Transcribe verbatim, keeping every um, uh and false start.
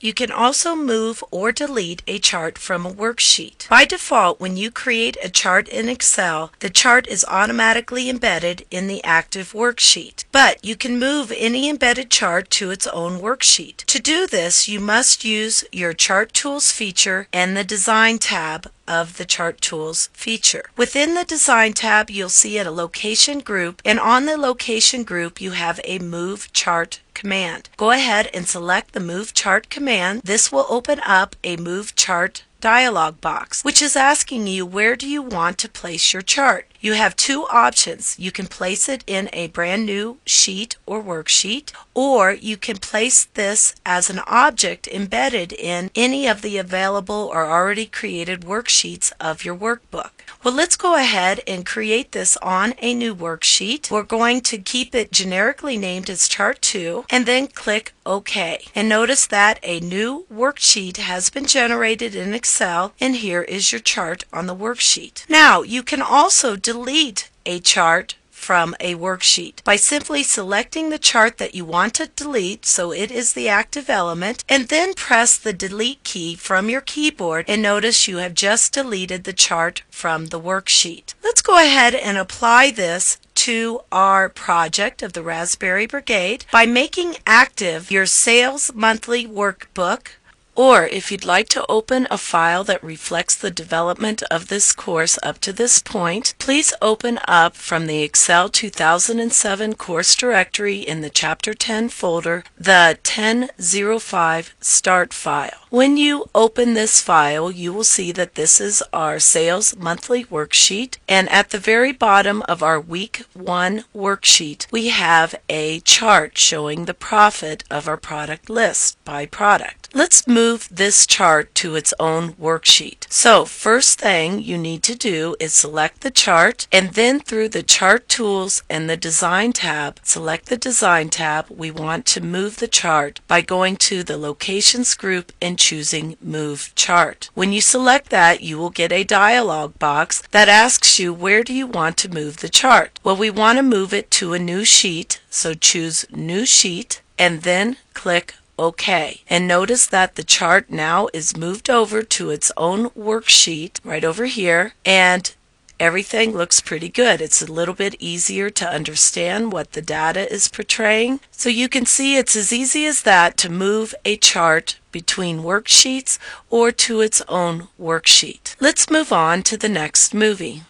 You can also move or delete a chart from a worksheet. By default, when you create a chart in Excel, the chart is automatically embedded in the active worksheet, but you can move any embedded chart to its own worksheet. To do this, you must use your Chart Tools feature and the Design tab of the Chart Tools feature. Within the Design tab, you'll see a location group, and on the location group you have a Move Chart command. Go ahead and select the Move Chart command. This will open up a Move Chart dialog box, which is asking you where do you want to place your chart. You have two options. You can place it in a brand new sheet or worksheet, or you can place this as an object embedded in any of the available or already created worksheets of your workbook. Well, let's go ahead and create this on a new worksheet. We're going to keep it generically named as Chart two and then click OK. And notice that a new worksheet has been generated in Excel, and here is your chart on the worksheet. Now, you can also delete a chart from a worksheet by simply selecting the chart that you want to delete, so it is the active element, and then press the delete key from your keyboard, and notice you have just deleted the chart from the worksheet. Let's go ahead and apply this to our project of the Raspberry Brigade by making active your Sales Monthly Workbook. Or if you'd like to open a file that reflects the development of this course up to this point, please open up from the Excel two thousand seven course directory in the Chapter ten folder the ten oh five start file. When you open this file, you will see that this is our Sales Monthly Worksheet, and at the very bottom of our Week one worksheet, we have a chart showing the profit of our product list by product. Let's move this chart to its own worksheet. So first thing you need to do is select the chart, and then through the Chart Tools and the Design tab, select the Design tab. We want to move the chart by going to the Locations group and choosing Move Chart. When you select that, you will get a dialog box that asks you where do you want to move the chart. Well, we want to move it to a new sheet, so choose New Sheet and then click OK. And notice that the chart now is moved over to its own worksheet right over here, and everything looks pretty good. It's a little bit easier to understand what the data is portraying. So you can see it's as easy as that to move a chart between worksheets or to its own worksheet. Let's move on to the next movie.